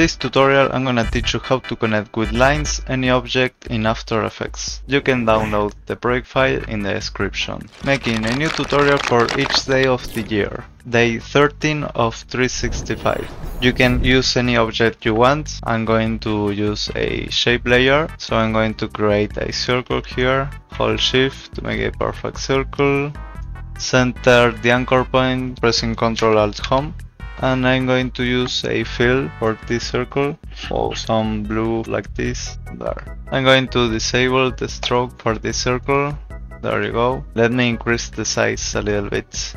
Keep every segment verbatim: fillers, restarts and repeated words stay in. this tutorial I'm gonna teach you how to connect with lines any object in After Effects. You can download the project file in the description. Making a new tutorial for each day of the year. Day thirteen of three sixty-five. You can use any object you want. I'm going to use a shape layer, so I'm going to create a circle here. Hold shift to make a perfect circle. Center the anchor point, pressing Ctrl Alt Home. And I'm going to use a fill for this circle, or some blue like this, there. I'm going to disable the stroke for this circle, there you go. Let me increase the size a little bit,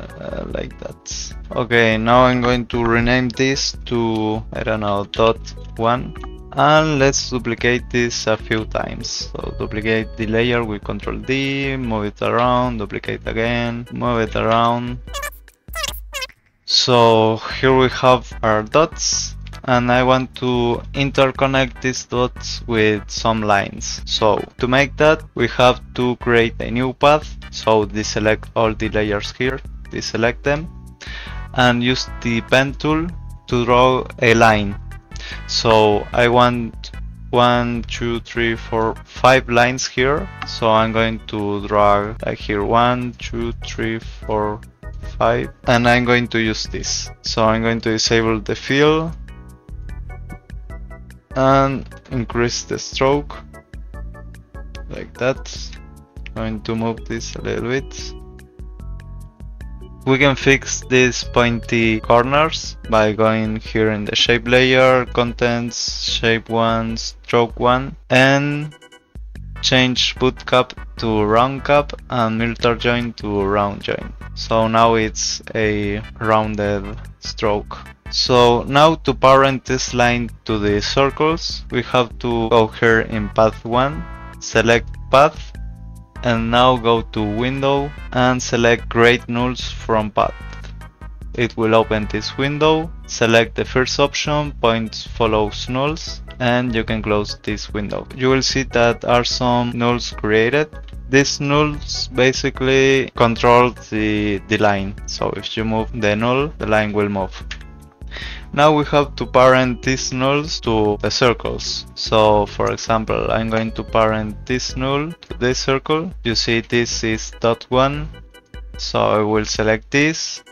uh, like that. Okay, now I'm going to rename this to, I don't know, dot one. And let's duplicate this a few times. So duplicate the layer with Ctrl D, move it around, duplicate again, move it around. So here we have our dots, and I want to interconnect these dots with some lines. So to make that, we have to create a new path. So deselect all the layers here, deselect them, and use the pen tool to draw a line. So I want one, two, three, four, five lines here. So I'm going to draw like here one, two, three, four, five, and I'm going to use this. So I'm going to disable the fill and increase the stroke like that. I'm going to move this a little bit. We can fix these pointy corners by going here in the shape layer, contents, shape one, stroke one, and change boot cap to round cap and military join to round join. So now it's a rounded stroke. So now to parent this line to the circles, we have to go here in path one, select path, and now go to window and select create nulls from path. It will open this window. Select the first option, points follows nulls, and you can close this window. You will see that are some nulls created. These nulls basically control the, the line. So if you move the null, the line will move. Now we have to parent these nulls to the circles. So for example, I'm going to parent this null to this circle. You see this is dot one. So I will select this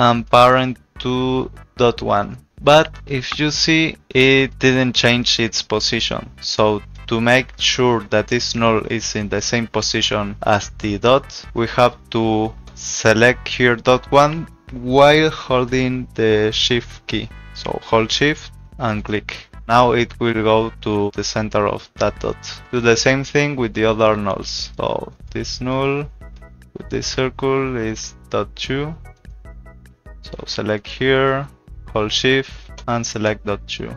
and parent to dot one. But if you see, it didn't change its position. So to make sure that this null is in the same position as the dot, we have to select here dot one while holding the shift key. So hold shift and click. Now it will go to the center of that dot. Do the same thing with the other nulls. So this null with this circle is dot two. So select here, hold shift and select dot two.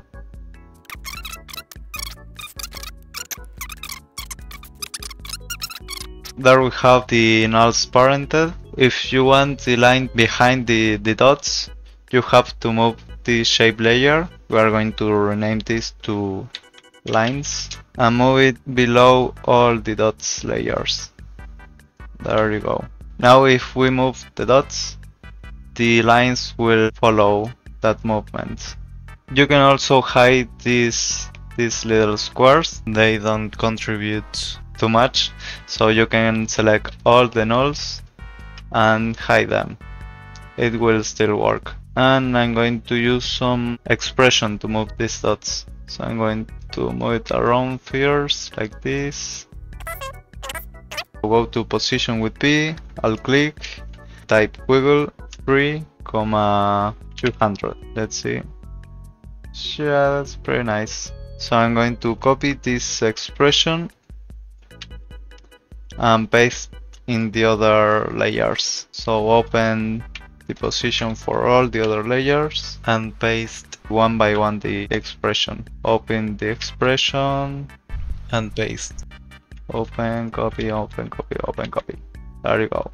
There we have the nulls parented. If you want the line behind the, the dots, you have to move the shape layer. We are going to rename this to lines and move it below all the dots layers. There you go. Now if we move the dots, the lines will follow that movement. You can also hide these, these little squares. They don't contribute too much, so you can select all the nulls and hide them. It will still work. And I'm going to use some expression to move these dots. So I'm going to move it around first, like this. Go to position with P, I'll click, type wiggle three, two hundred. Let's see. Yeah, that's pretty nice. So I'm going to copy this expression and paste in the other layers. So open the position for all the other layers and paste one by one the expression. Open the expression and paste. Open, copy, open, copy, open, copy. There you go.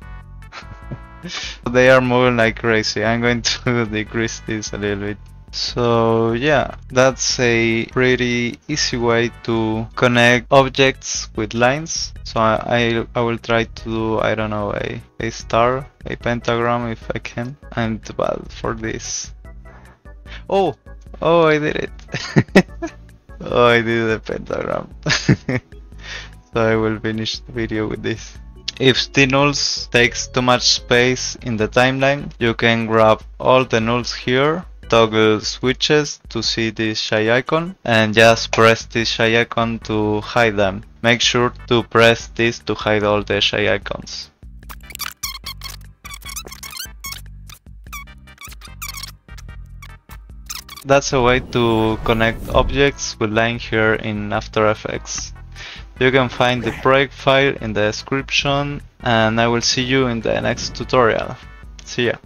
They are moving like crazy. I'm going to decrease this a little bit. So yeah, that's a pretty easy way to connect objects with lines. So I, I, I will try to do, I don't know, a, a star, a pentagram if I can. I'm too bad for this. Oh, oh, I did it. Oh, I did a pentagram. So I will finish the video with this. If the nulls takes too much space in the timeline, you can grab all the nulls here, toggle switches to see this shy icon, and just press this shy icon to hide them. Make sure to press this to hide all the shy icons. That's a way to connect objects with line here in After Effects. You can find the project file in the description, and I will see you in the next tutorial. See ya!